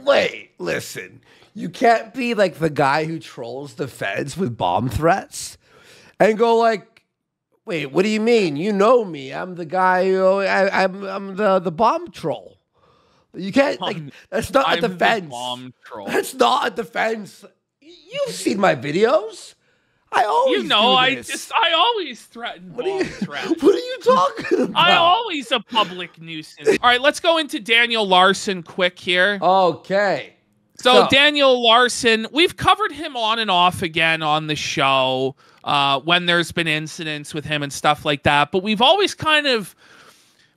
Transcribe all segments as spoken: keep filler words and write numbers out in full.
Wait, listen. You can't be like the guy who trolls the feds with bomb threats and go like, wait, what do you mean? You know me. I'm the guy who, I, I'm, I'm the, the bomb troll. You can't, like, that's not I'm a defense. The bomb troll. That's not a defense. You've seen my videos. I always You know, do this. I just, I always threaten what bomb are you, threats. What are you talking about? I always a public nuisance. All right, let's go into Daniel Larson quick here. Okay. So, so Daniel Larson, we've covered him on and off again on the show uh, when there's been incidents with him and stuff like that. But we've always kind of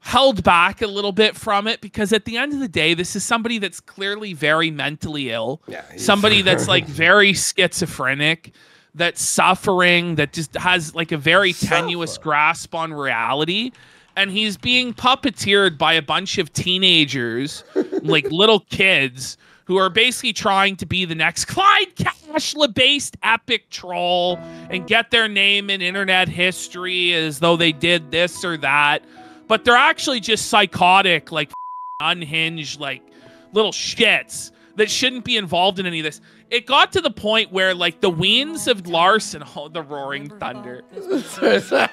held back a little bit from it because at the end of the day, this is somebody that's clearly very mentally ill. Yeah, somebody that's like very schizophrenic. That's suffering, that just has like a very tenuous grasp on reality. And he's being puppeteered by a bunch of teenagers, like little kids, who are basically trying to be the next Clyde Cashla-based epic troll and get their name in internet history as though they did this or that. But they're actually just psychotic, like unhinged, like little shits that shouldn't be involved in any of this. It got to the point where, like, the weens of Larson, oh, the roaring thunder. The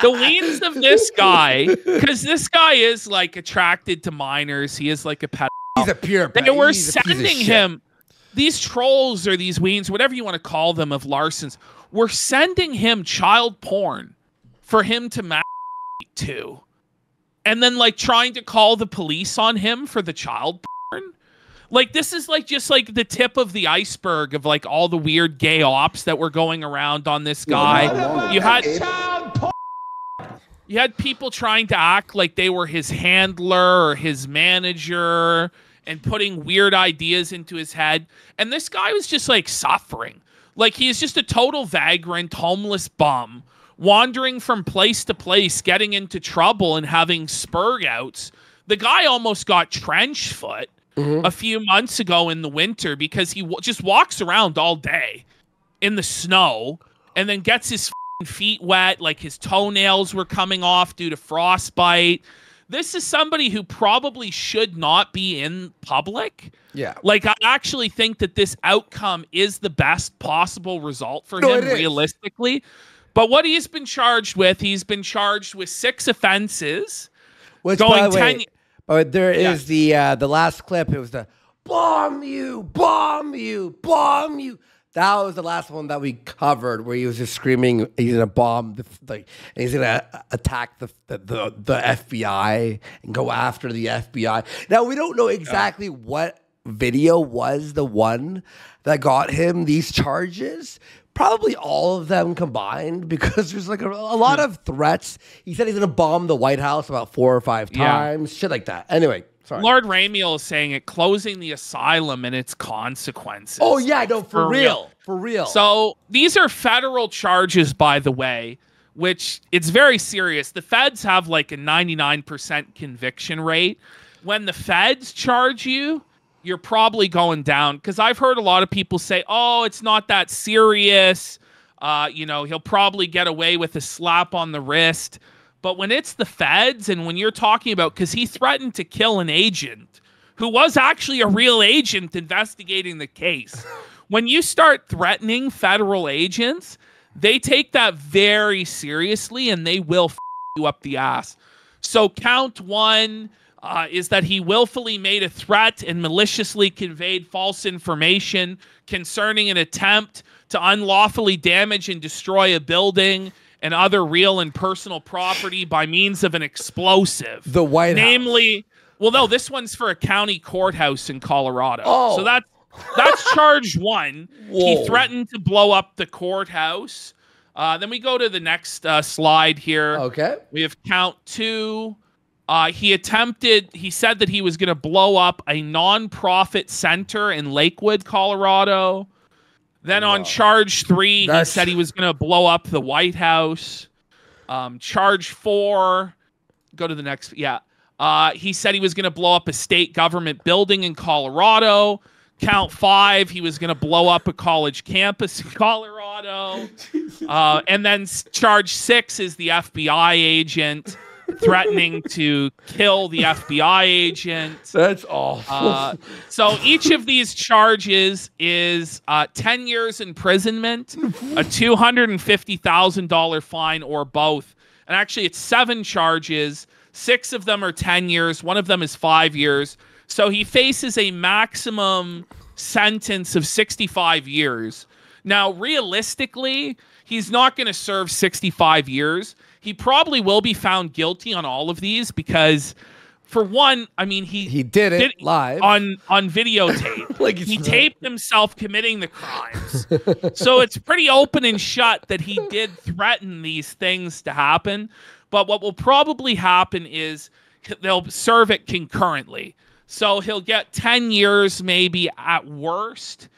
weens of this guy, because this guy is, like, attracted to minors. He is, like, a pedophile. He's a pure They were sending him, these trolls or these weens, whatever you want to call them, of Larson's, were sending him child porn for him to masturbate to. And then, like, trying to call the police on him for the child porn. Like, this is, like, just, like, the tip of the iceberg of, like, all the weird gay ops that were going around on this guy. You had, you had people trying to act like they were his handler or his manager and putting weird ideas into his head. And this guy was just, like, suffering. Like, he's just a total vagrant, homeless bum, wandering from place to place, getting into trouble and having spurg outs. The guy almost got trench foot. Mm-hmm. A few months ago in the winter because he w just walks around all day in the snow and then gets his feet wet, like his toenails were coming off due to frostbite. This is somebody who probably should not be in public. Yeah. Like, I actually think that this outcome is the best possible result for no, him realistically. But what he's been charged with, he's been charged with six offenses. Which, going ten years. Oh, there yeah. is the uh, the last clip. It was the bomb you, bomb you, bomb you. That was the last one that we covered, where he was just screaming, "He's gonna bomb the like, and he's gonna attack the the, the the F B I and go after the F B I." Now we don't know exactly yeah. what video was the one that got him these charges. Probably all of them combined, because there's like a, a lot of threats. He said he's going to bomb the White House about four or five times, yeah. shit like that. Anyway, sorry. Lord Ramiel is saying it, closing the asylum and its consequences. Oh, yeah, like, no, for, for real. real. For real. So these are federal charges, by the way, which it's very serious. The feds have like a ninety-nine percent conviction rate. When the feds charge you, you're probably going down, because I've heard a lot of people say, oh, it's not that serious. Uh, you know, he'll probably get away with a slap on the wrist. But when it's the feds and when you're talking about, because he threatened to kill an agent who was actually a real agent investigating the case. When you start threatening federal agents, they take that very seriously and they will f you up the ass. So count one, Uh, is that he willfully made a threat and maliciously conveyed false information concerning an attempt to unlawfully damage and destroy a building and other real and personal property by means of an explosive. The White Namely, House. Well, no, this one's for a county courthouse in Colorado. Oh. So that's, that's charge one. Whoa. He threatened to blow up the courthouse. Uh, then we go to the next uh, slide here. Okay. We have count two. Uh, he attempted, he said that he was going to blow up a nonprofit center in Lakewood, Colorado. Then wow. on charge three, That's... he said he was going to blow up the White House. Um, charge four, go to the next. Yeah. Uh, he said he was going to blow up a state government building in Colorado. Count five, he was going to blow up a college campus in Colorado. Uh, and then charge six is the F B I agent. threatening to kill the F B I agent. That's awful. Uh, so each of these charges is uh, ten years imprisonment, a two hundred fifty thousand dollars fine, or both. And actually, it's seven charges. Six of them are ten years. One of them is five years. So he faces a maximum sentence of sixty-five years. Now, realistically, he's not going to serve sixty-five years. He probably will be found guilty on all of these because, for one, I mean, he he did it did, live on on videotape. Like he right. taped himself committing the crimes, so it's pretty open and shut that he did threaten these things to happen. But what will probably happen is they'll serve it concurrently, so he'll get ten years maybe at worst,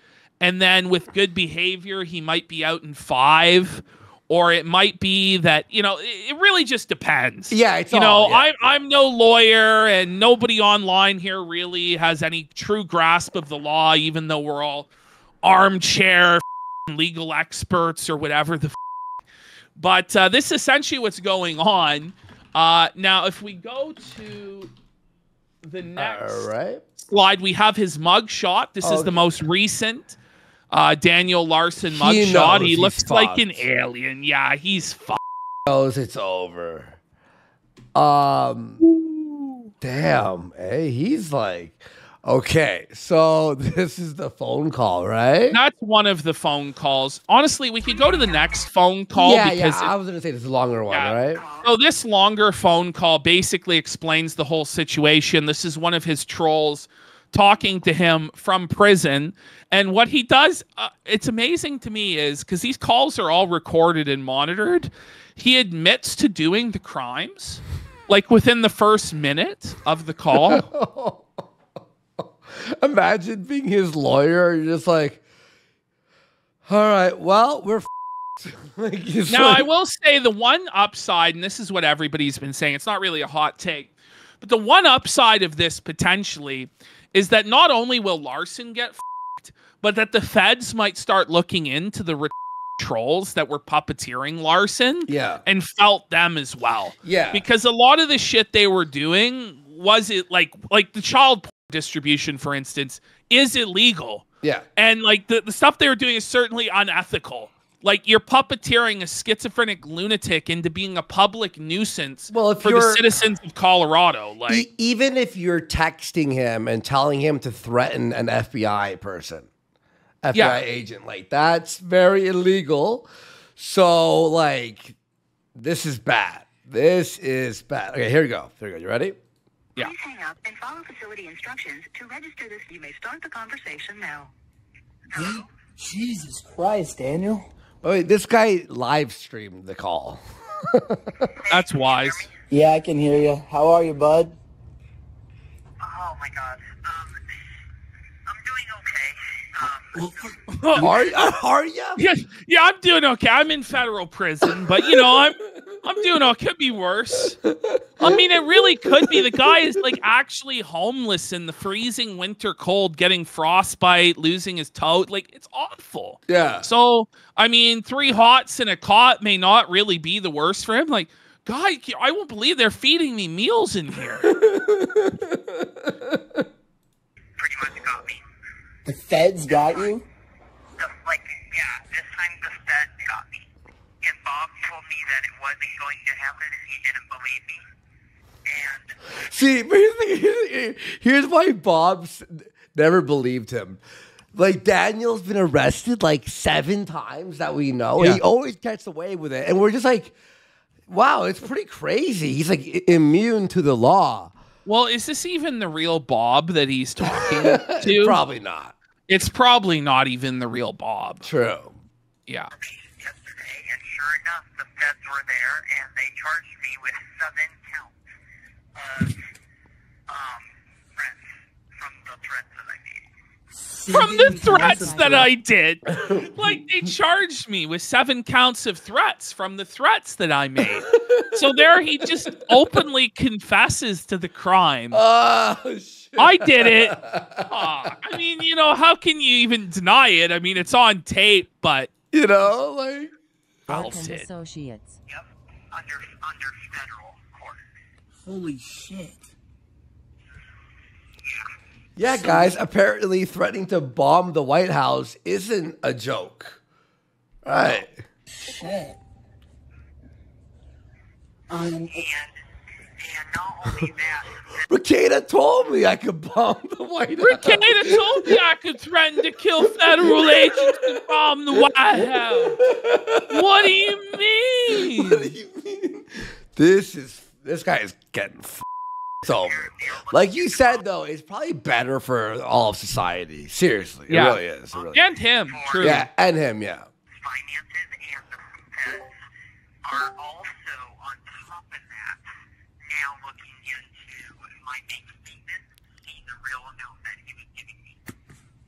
and then with good behavior, he might be out in five. Or it might be that, you know, it really just depends. Yeah, it's you all, know, yeah. I'm I'm no lawyer, and nobody online here really has any true grasp of the law, even though we're all armchair legal experts or whatever the. F but uh, this is essentially what's going on. Uh, now, if we go to the next all right. slide, we have his mugshot. This oh, is the most recent. Uh, Daniel Larson mugshot. He, he looks fucked. like an alien. Yeah, he's fucked. He knows it's over. Um, Ooh. Damn. Hey, he's like, okay, so this is the phone call, right? That's one of the phone calls. Honestly, we could go to the next phone call. Yeah, because yeah. It, I was going to say this is a longer one, yeah. right? So this longer phone call basically explains the whole situation. This is one of his trolls talking to him from prison. And what he does, uh, it's amazing to me, is because these calls are all recorded and monitored, he admits to doing the crimes like within the first minute of the call. Imagine being his lawyer. You're just like, all right, well, we're like, now like I will say the one upside, and this is what everybody's been saying, it's not really a hot take, but the one upside of this potentially is that not only will Larson get f***ed, but that the feds might start looking into the trolls that were puppeteering Larson yeah. and felt them as well. Yeah. Because a lot of the shit they were doing was it like, like the child porn distribution, for instance, is illegal. Yeah. And like the, the stuff they were doing is certainly unethical. Like, you're puppeteering a schizophrenic lunatic into being a public nuisance well, if for the citizens of Colorado. Like, e even if you're texting him and telling him to threaten an F B I person, F B I yeah. agent, like, that's very illegal. So, like, this is bad. This is bad. Okay, here we go. Here we go. You ready? Yeah. Please hang up and follow facility instructions to register this. You may start the conversation now. Hello? Jesus Christ, Daniel. Oh, wait, this guy live streamed the call. That's wise. Yeah, I can hear you. How are you, bud? Oh, my God. Um, I'm doing okay. Um, are, are you? Yeah, yeah, I'm doing okay. I'm in federal prison, but, you know, I'm I'm doing okay. It could be worse. I mean, it really could be. The guy is, like, actually homeless in the freezing winter cold, getting frostbite, losing his toe. Like, it's awful. Yeah. So, I mean, three hots in a cot may not really be the worst for him. Like, God, I won't believe they're feeding me meals in here. Pretty much got me. The feds got you? The, like, yeah, this time the feds got me. And Bob told me that it wasn't going to happen, and he didn't believe me. And see, but here's, here's, here's why Bob never believed him. Like, Daniel's been arrested like seven times that we know. Yeah. He always gets away with it. And we're just like, wow, it's pretty crazy. He's like immune to the law. Well, is this even the real Bob that he's talking to? Probably not. It's probably not even the real Bob. True. Yeah. Sure enough, the feds were there, and they charged me with seven counts of um, threats from the threats that I made. From the threats that I did? Like, they charged me with seven counts of threats from the threats that I made. So there he just openly confesses to the crime. Oh, shit. I did it. Oh, I mean, you know, how can you even deny it? I mean, it's on tape, but... You know, like... Associates. Yep, under, under federal court. Holy shit. Yeah, so, guys, apparently threatening to bomb the White House isn't a joke. All right. Shit. Um, and, and not only that. Rekieta told me I could bomb the White House. Rekieta told me I could threaten to kill federal agents to bomb the White House. What do you mean? What do you mean? This is this guy is getting f over. Like you said, though, it's probably better for all of society. Seriously, yeah. It really is. It really and is. him, true. Yeah, and him, yeah. Finances and the feds are also on top of that now looking into my bank statement, seeing the real amount that he was giving me.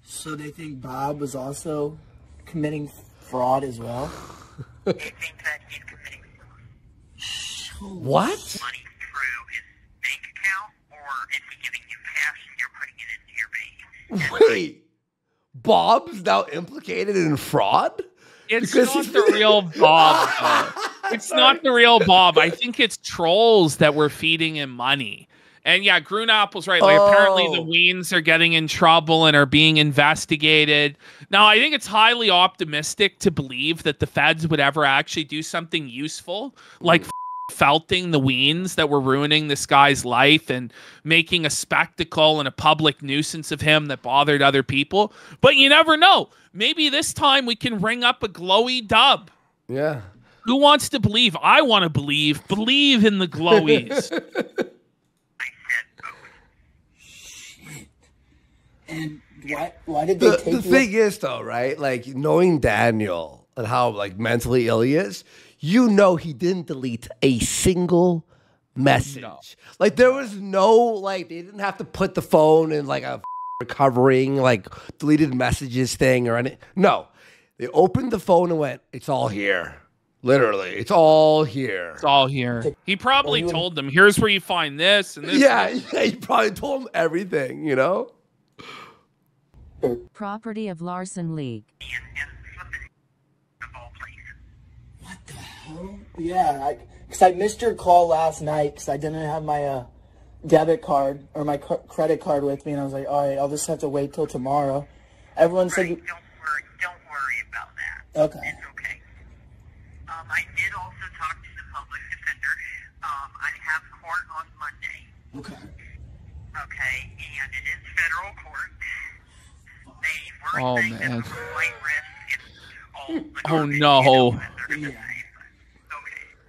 So they think Bob was also committing fraud as well? They think that he's committing fraud. What? Money through his bank account, or if he's giving you cash and you're putting it into your bank. Wait, Bob's now implicated in fraud? It's because not the real Bob. It's Sorry. not the real Bob. I think it's trolls that were feeding him money. And yeah, Grunapple's right. Like, oh. Apparently the Weens are getting in trouble and are being investigated. Now, I think it's highly optimistic to believe that the feds would ever actually do something useful, like felting the Weens that were ruining this guy's life and making a spectacle and a public nuisance of him that bothered other people. But you never know. Maybe this time we can ring up a glowy dub. Yeah. Who wants to believe? I want to believe. Believe in the glowies. Shit. And why, why did they the, take The thing is, though, right? Like, knowing Daniel and how, like, mentally ill he is, you know he didn't delete a single message. No. Like, there was no, like, they didn't have to put the phone in, like, a recovering, like, deleted messages thing or anything. No. They opened the phone and went, it's all here. Literally, it's all here. It's all here. He probably told them, here's where you find this and this. Yeah, yeah, he probably told them everything, you know? Property of Larson League. What the hell? Yeah, because I, I missed your call last night because I didn't have my uh, debit card or my ca credit card with me. And I was like, all right, I'll just have to wait till tomorrow. Everyone right, said... Don't worry, don't worry about that. Okay. It's Um, I did also talk to the public defender. Um, I have court on Monday. Okay. Okay, and it is federal court. They were oh, saying man. that the flight risk is all Oh, no. Yeah. Okay.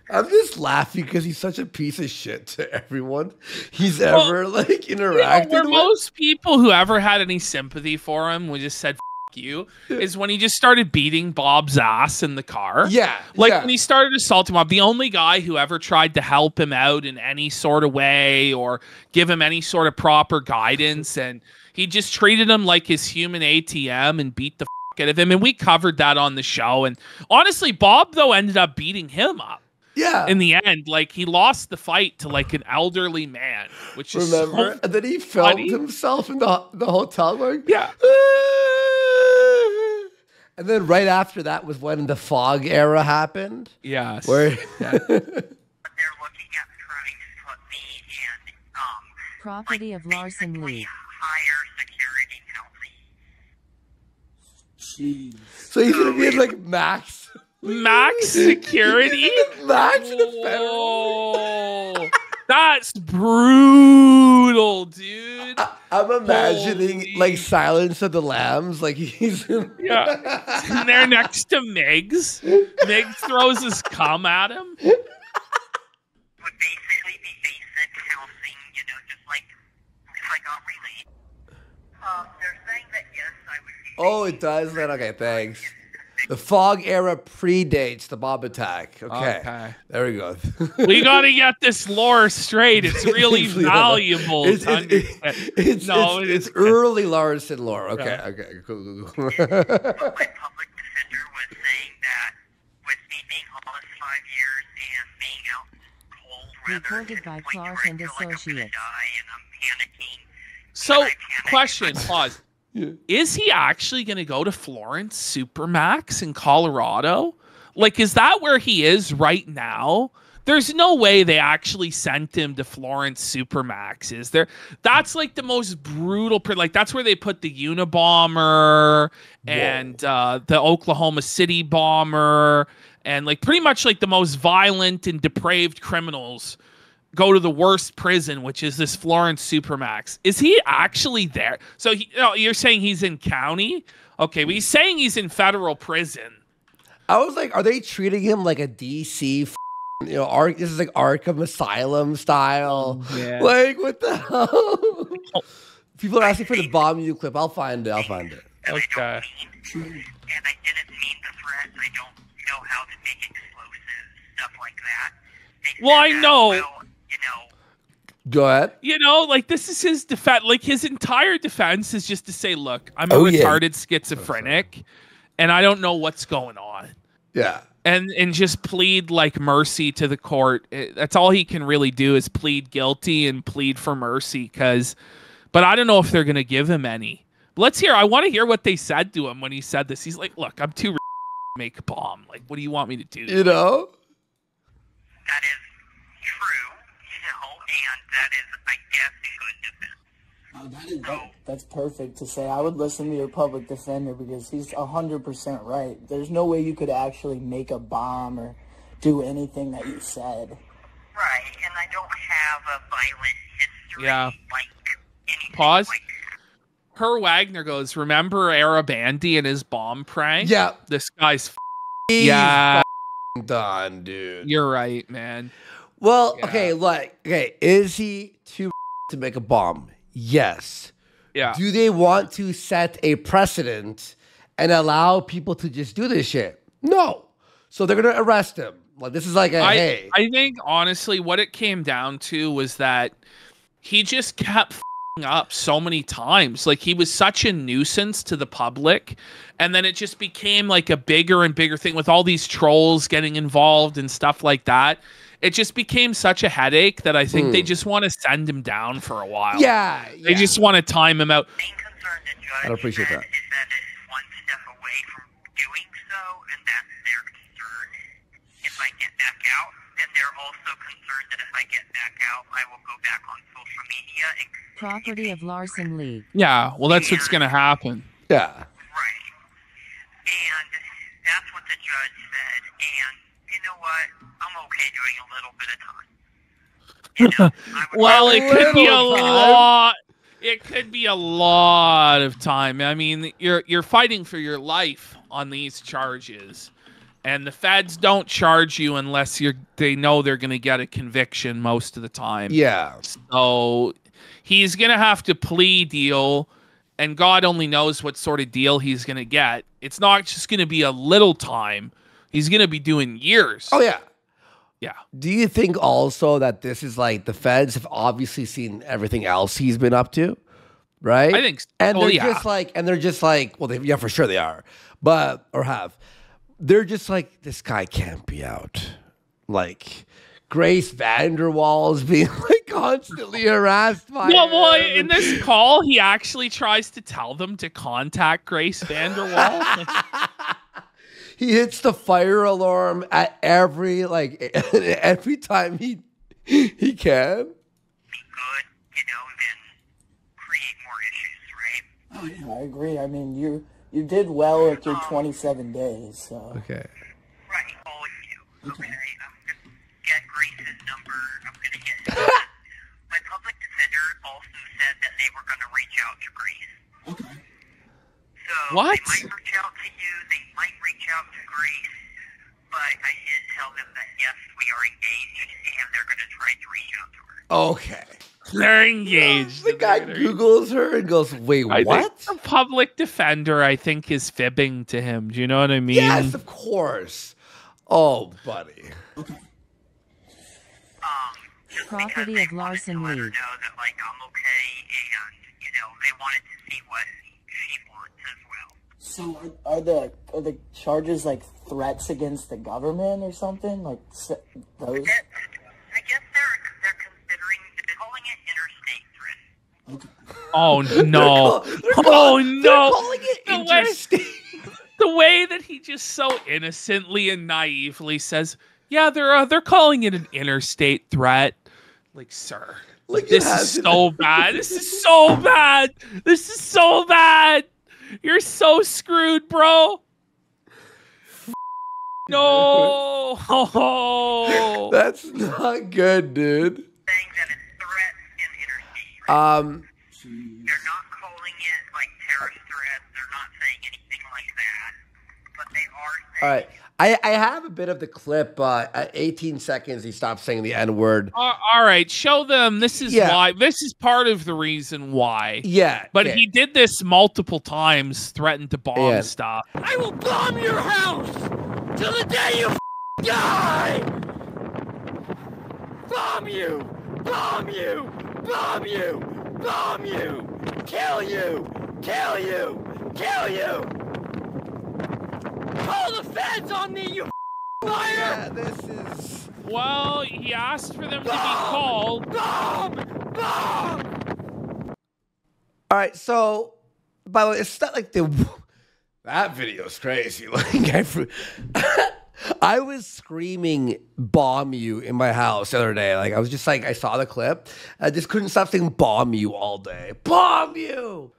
I'm just laughing because he's such a piece of shit to everyone he's well, ever, like, interacted you know, where with. Most people who ever had any sympathy for him we just said, you is when he just started beating Bob's ass in the car. Yeah. Like yeah. when he started assaulting Bob, the only guy who ever tried to help him out in any sort of way or give him any sort of proper guidance. And he just treated him like his human A T M and beat the f out of him. And we covered that on the show. And honestly, Bob though ended up beating him up. Yeah. In the end, like he lost the fight to like an elderly man, which is remember. So and then he filmed funny. himself in the the hotel room. Yeah. And then right after that was when the fog era happened. Yes. Where yeah. They're looking at trying to put me in um, property like, of Larson Lee. Higher security. Jeez. So he's gonna be in like max. Max security. Max the federal. That's brutal, dude. I, I'm imagining Holy. like Silence of the Lambs, like he's in yeah. and they're next to Miggs. Miggs throws his cum at him. Would basically be basic housing, you know, just like if I got released. Um, they're saying that yes, I would. Be oh, it does. Then okay, thanks. The fog era predates the Bob attack. Okay. okay. There we go. We got to get this lore straight. It's really valuable. It's, to it's, it's, it's, no, it's, it's, it's early Larson lore. Okay. Yeah. Okay. Cool, cool, cool. My public defender was saying that with me being homeless five years and being out cold weather, recorded by Clark and Associates. I'm going to die and I'm panicking. So, question, pause. Yeah. Is he actually going to go to Florence Supermax in Colorado? Like, is that where he is right now? There's no way they actually sent him to Florence Supermax, is there? That's like the most brutal. Like that's where they put the Unabomber and uh, the Oklahoma City bomber, and like pretty much like the most violent and depraved criminals go to the worst prison, which is this Florence Supermax. Is he actually there? So he, you know, you're saying he's in county? Okay, but he's saying he's in federal prison. I was like, are they treating him like a D C f you know, Ar this is like Arkham Asylum style. Yeah. Like, what the hell? People are asking for the Bob you clip. I'll find it. I'll find it. Okay. And I didn't mean to threat. I don't know how to make explosives, stuff like that. They well, I know. Well, you know. Go ahead. You know, like this is his defense. Like his entire defense is just to say, look, I'm a oh, retarded yeah. schizophrenic oh, and I don't know what's going on. Yeah. And and just plead like mercy to the court. It, that's all he can really do is plead guilty and plead for mercy. Cause, but I don't know if they're going to give him any. But let's hear. I want to hear what they said to him when he said this. He's like, look, I'm too r to make a bomb. Like, what do you want me to do? You know? That is true. And that is, I guess, good defense. Oh, that is, that, that's perfect to say. I would listen to your public defender because he's one hundred percent right. There's no way you could actually make a bomb or do anything that you said. Right, and I don't have a violent history. Yeah. Like Pause. Like Her Wagner goes, remember Arabandi and his bomb prank? Yeah. This guy's f he's yeah. done, dude. You're right, man. Well, yeah. okay, like, okay, is he too to make a bomb? Yes. Yeah. Do they want to set a precedent and allow people to just do this shit? No. So they're gonna arrest him. Like this is like a I, hey. I think honestly, what it came down to was that he just kept f***ing up so many times. Like he was such a nuisance to the public, and then it just became like a bigger and bigger thing with all these trolls getting involved and stuff like that. It just became such a headache that I think mm. they just want to send him down for a while. Yeah, yeah. They just want to time him out. The main concern the judge I don't appreciate that. Is that it's one step away from doing so, and that's their concern. If I get back out, then they're also concerned that if I get back out, I will go back on social media. And property of Larson League. Yeah, well, that's and, what's going to happen. Yeah. Right. And that's what the judge said, and you know what? I'm okay doing a little bit of time. You know, well, it could be a time. lot. It could be a lot of time. I mean, you're you're fighting for your life on these charges, and the feds don't charge you unless you're. They know they're going to get a conviction most of the time. Yeah. So he's going to have to plea deal, and God only knows what sort of deal he's going to get. It's not just going to be a little time. He's going to be doing years. Oh yeah. Yeah. Do you think also that this is like the feds have obviously seen everything else he's been up to, right? I think so. And they're oh, yeah. just like, and they're just like, well, they, yeah, for sure they are, but or have. They're just like, this guy can't be out. Like Grace VanderWaal is being like constantly harassed by. Yeah, well, him. In this call, he actually tries to tell them to contact Grace VanderWaal. He hits the fire alarm at every like every time he he can. Be good, you know, then create more issues, right? Oh yeah, I agree. I mean, you you did well with your um, twenty-seven days. So. Okay. Right, all of you. Okay, okay. I'm gonna get Grace's number. I'm gonna get. My public defender also said that they were gonna reach out to Grace. Okay. So what? They might reach out to you, they might reach out to Grace, but I did tell them that, yes, we are engaged, and they're going to try to reach out to her. Okay. They're engaged. The guy Googles her and goes, wait, I what? The public defender, I think, is fibbing to him. Do you know what I mean? Yes, of course. Oh, buddy. Okay. Um, Property of Larson Lee. Know that, like, I'm okay, and, you know, they wanted to see what... So are, are the are the charges like threats against the government or something like those? I guess they're they're considering they're calling it interstate threats. Oh no! they're call, they're call, oh no! They're calling it the interstate. Way, the way that he just so innocently and naively says, yeah, they're uh, they're calling it an interstate threat. Like, sir, like, this is so bad. This is so bad. This is so bad. You're so screwed, bro. No, oh. That's not good, dude. Saying that it's threats in interstate. Um, geez. They're not calling it like terrorist threats. They're not saying anything like that, but they are. Saying all right, I I have a bit of the clip. Uh, at eighteen seconds, he stops saying the N word. Uh, all right, show them. This is yeah. why. This is part of the reason why. Yeah, but yeah. he did this multiple times. Threatened to bomb yeah. stuff. I will bomb your house. Till the day you f die! Bomb you! Bomb you! Bomb you! Bomb you! Kill you! Kill you! Kill you! Call the feds on me, you f liar! Yeah, this is... Well, he asked for them bomb, to be called. Bomb! Bomb! Alright, so... By the way, it's not like the... That video's crazy. Like I, I was screaming "bomb you" in my house the other day. Like I was just like I saw the clip. I just couldn't stop saying "bomb you" all day. Bomb you.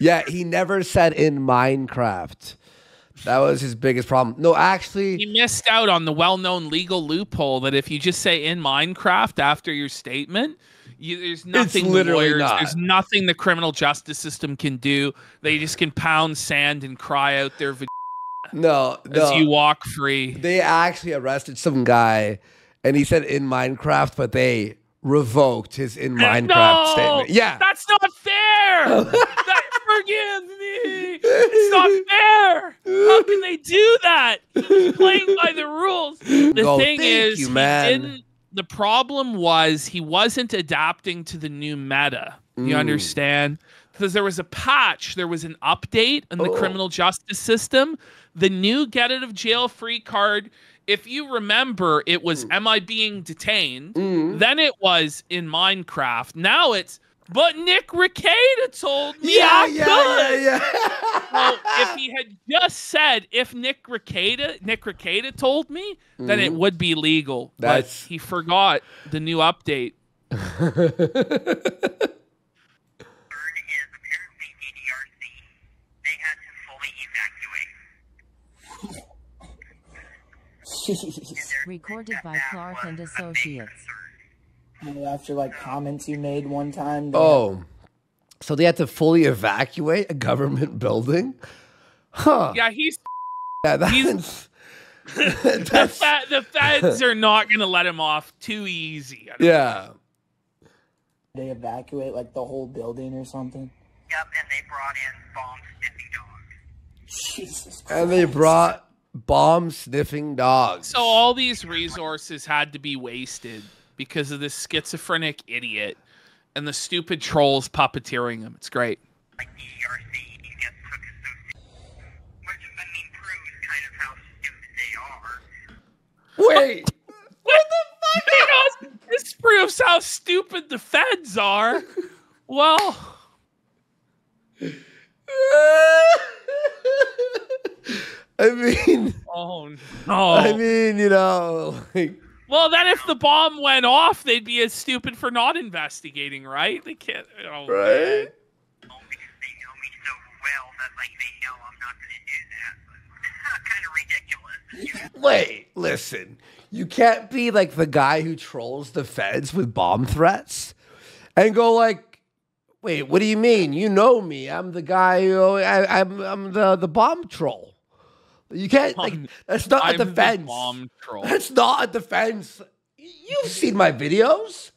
Yeah, he never said in Minecraft. That was his biggest problem. No, actually, he missed out on the well-known legal loophole that if you just say "in Minecraft" after your statement. You, there's nothing lawyers, not. There's nothing the criminal justice system can do. They just can pound sand and cry out their vagina no, no. as you walk free. They actually arrested some guy, and he said in Minecraft, but they revoked his in Minecraft no, statement. Yeah, that's not fair. that, forgive me. It's not fair. How can they do that? They're playing by the rules. The oh, thing is, you, man. He didn't. The problem was he wasn't adapting to the new meta. You mm. understand? Because there was a patch, there was an update in oh. the criminal justice system. The new get out of jail free card, if you remember, it was, mm. am I being detained? Mm. Then it was in Minecraft. Now it's, but Nick Ricada told me yeah, I yeah, could. Yeah, yeah. Well, if he had just said, if Nick Ricada, Nick Ricada told me, then mm. it would be legal. That's... But he forgot the new update. Third is apparently D D R C. They had to fully evacuate. Recorded by Clark and Associates. After like comments you made one time. Oh, so they had to fully evacuate a government building? Huh. Yeah, he's... Yeah, that's... He's, that's the, fa the feds are not going to let him off too easy. Yeah. Know. They evacuate like the whole building or something? Yep, and they brought in bomb-sniffing dogs. Jesus Christ. And they brought bomb-sniffing dogs. So all these resources had to be wasted. Because of this schizophrenic idiot and the stupid trolls puppeteering him. It's great. Like D R C, you get took associated, which I mean proves kind of how stupid they are. Wait, what the fuck? This proves how stupid the feds are. Well, I mean, oh no. I mean, you know, like. Well, then if the bomb went off, they'd be as stupid for not investigating, right? They can't... Oh, right? Man. Oh, because they know me so well that, like, they know I'm not going to do that. It's kind of ridiculous. Wait, listen. You can't be, like, the guy who trolls the feds with bomb threats and go, like, wait, what do you mean? You know me. I'm the guy who... I, I'm, I'm the, the bomb troll. You can't, like, that's not I'm a defense. That's not a defense. You've seen my videos.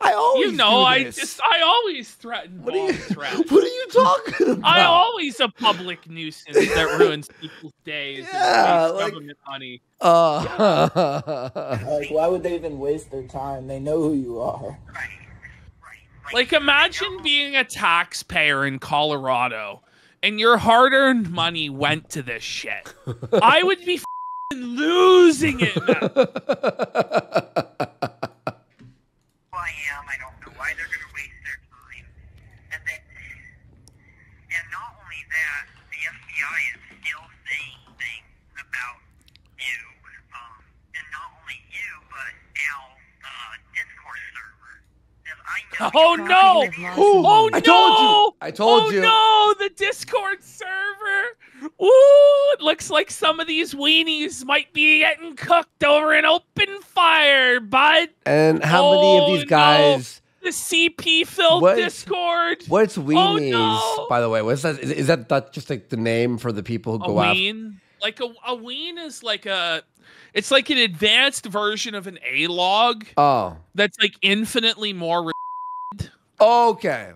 I always, you know, do this. I just, I always threaten. What, bomb are you, threats. What are you talking about? I always a public nuisance that ruins people's days. Yeah, and like, government money. Uh, yeah. Like, why would they even waste their time? They know who you are. Right. Right. Like, imagine being a taxpayer in Colorado. And your hard-earned money went to this shit. I would be f***ing losing it now. I am. I don't know why they're going to waste their time. And then, and not only that, the F B I is still saying things about you. Um, Oh no! Ooh, oh I no! Told you. I told oh, you. Oh no! The Discord server. Ooh! It looks like some of these weenies might be getting cooked over an open fire, bud. And how oh, many of these guys? No. The C P filled what Discord. Is, what's weenies? Oh, no. By the way, what's that? Is, is that that just like the name for the people who a go out? Ween? After? Like a a ween is like a. It's like an advanced version of an A-log. Oh. That's like infinitely more. Okay.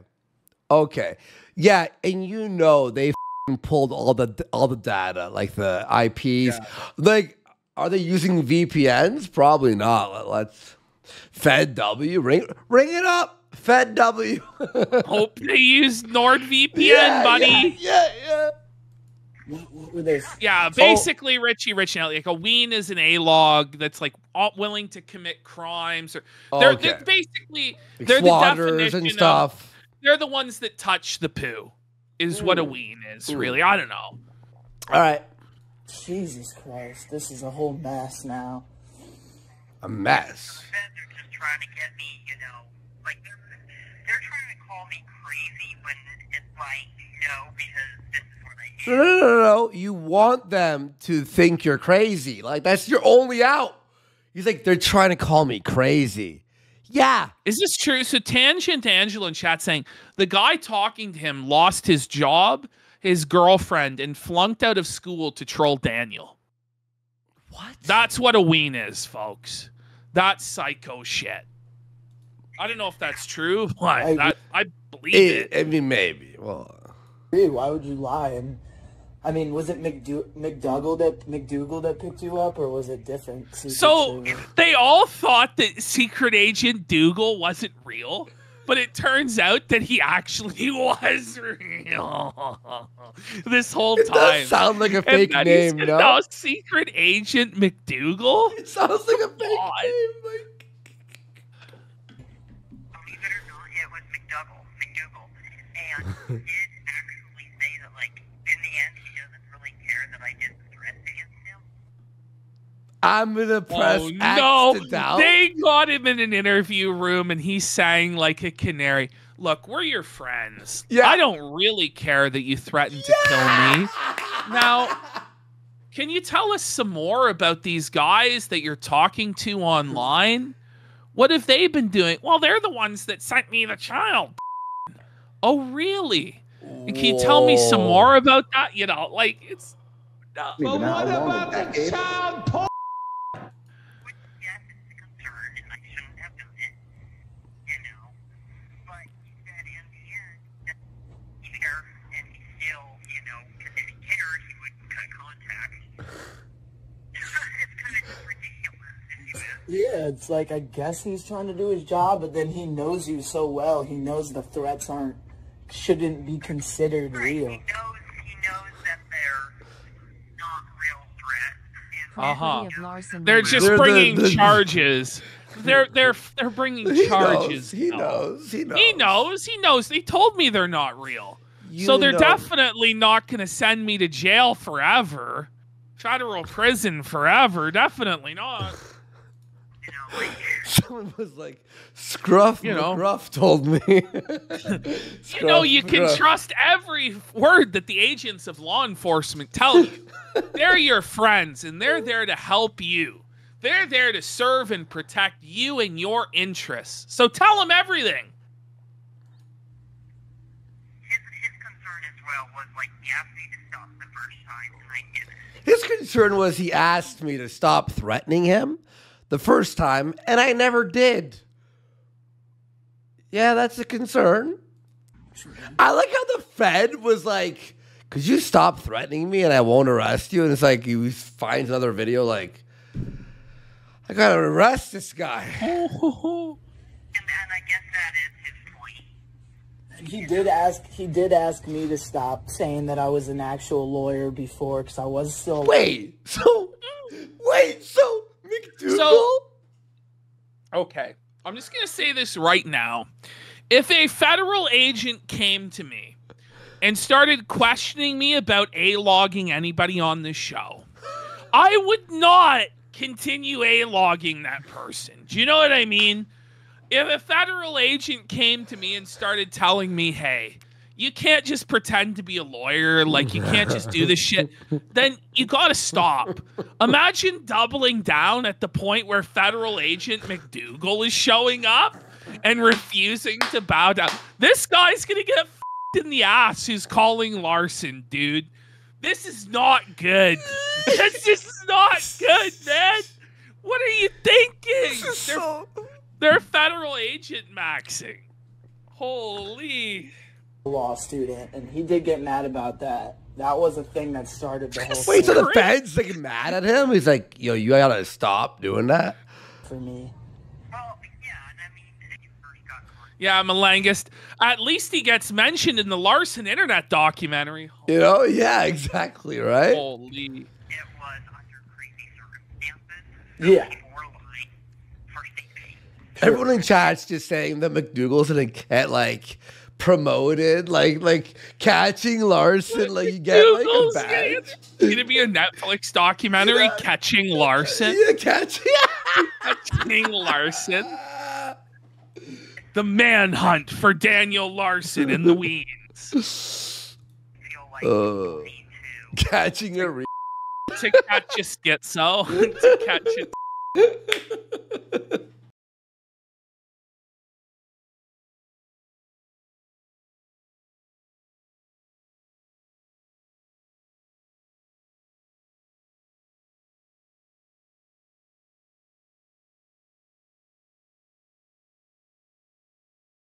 Okay. Yeah, and you know they pulled all the all the data, like the I Ps. Yeah. Like, are they using V P Ns? Probably not. Let's Fed W ring ring it up. Fed W. Hope they use NordVPN, yeah, buddy. Yeah, yeah. yeah. What, what were they? Yeah, basically, oh. Richie, Rich, now like a ween is an A-log that's like willing to commit crimes, or they're, okay. they're basically like they're the definition and stuff. Of, they're the ones that touch the poo, is Ooh. What a ween is Ooh. Really. I don't know. All right. Jesus Christ, this is a whole mess now. A mess. They're just trying to get me, you know, like they're, they're trying to call me crazy when it's like no, because this. No, no, no, no, you want them to think you're crazy. Like, that's your only out. He's like, they're trying to call me crazy. Yeah. Is this true? So Tangent Angela in chat saying, the guy talking to him lost his job, his girlfriend, and flunked out of school to troll Daniel. What? That's what a ween is, folks. That's psycho shit. I don't know if that's true, but I, that, I believe it, it. I mean, maybe. Well, why would you lie? And I mean, was it McDou McDougal that McDougal that picked you up, or was it different? Secret so server? They all thought that Secret Agent Dougal wasn't real, but it turns out that he actually was real this whole time. It does sound like a fake name, no? No, Secret Agent McDougal. It sounds like a fake God. Name. Like... Believe it or not, it was McDougal, McDougal, and. It I'm going to press oh, X no. to doubt. They got him in an interview room, and he sang like a canary. Look, we're your friends. Yeah. I don't really care that you threatened yeah. to kill me. Now, can you tell us some more about these guys that you're talking to online? What have they been doing? Well, they're the ones that sent me the child. Oh, really? And can you tell me some more about that? You know, like, it's... Uh, well, what about that the child porn? Yeah, it's like, I guess he's trying to do his job, but then he knows you so well. He knows the threats aren't, shouldn't be considered right. real. He knows, he knows that they're not real threats. Uh-huh. They're just they're bringing the, the, charges. They're, they're, they're bringing he charges. Knows, he knows, he knows. He knows, he knows. They told me they're not real. You so they're know. Definitely not going to send me to jail forever. Federal prison forever. Definitely not. Someone was like, Scruff you know, McGruff told me. You know, you can McGruff. Trust every word that the agents of law enforcement tell you. They're your friends, and they're there to help you. They're there to serve and protect you and your interests. So tell them everything. His, his concern as well was, like, he asked me to stop the first time, and I didn't. His concern was he asked me to stop threatening him. The first time, and I never did. Yeah, that's a concern. I like how the Fed was like, could you stop threatening me and I won't arrest you? And it's like, he finds another video like, I gotta arrest this guy. And then I guess that is his point. He did ask, he did ask me to stop saying that I was an actual lawyer before, because I was still... Wait, so, wait, so... McDougal? So, okay, I'm just going to say this right now. If a federal agent came to me and started questioning me about A-logging anybody on this show, I would not continue A-logging that person. Do you know what I mean? If a federal agent came to me and started telling me, hey, you can't just pretend to be a lawyer, like you can't just do this shit, then you got to stop. Imagine doubling down at the point where federal agent McDougal is showing up and refusing to bow down. This guy's going to get f***ed in the ass who's calling Larson, dude. This is not good. This is not good, man. What are you thinking? They're They're federal agent maxing. Holy. Law student, and he did get mad about that. That was a thing that started the whole Wait, so the feds like mad at him? He's like, yo, you gotta stop doing that. For me. Well, yeah, and I mean, you first got caught. Yeah, I'm a langist. At least he gets mentioned in the Larson Internet documentary. Holy. You know, yeah, exactly, right? Holy. It was under crazy circumstances. Yeah. Everyone in chat's just saying that McDougal's gonna get like promoted, like like catching Larson, like you get like a badge. It's gonna be a Netflix documentary, yeah. Catching Larson. Yeah, catching catching Larson. The manhunt for Daniel Larson in the weeds. Uh, catching a re to catch a schizo, to catch a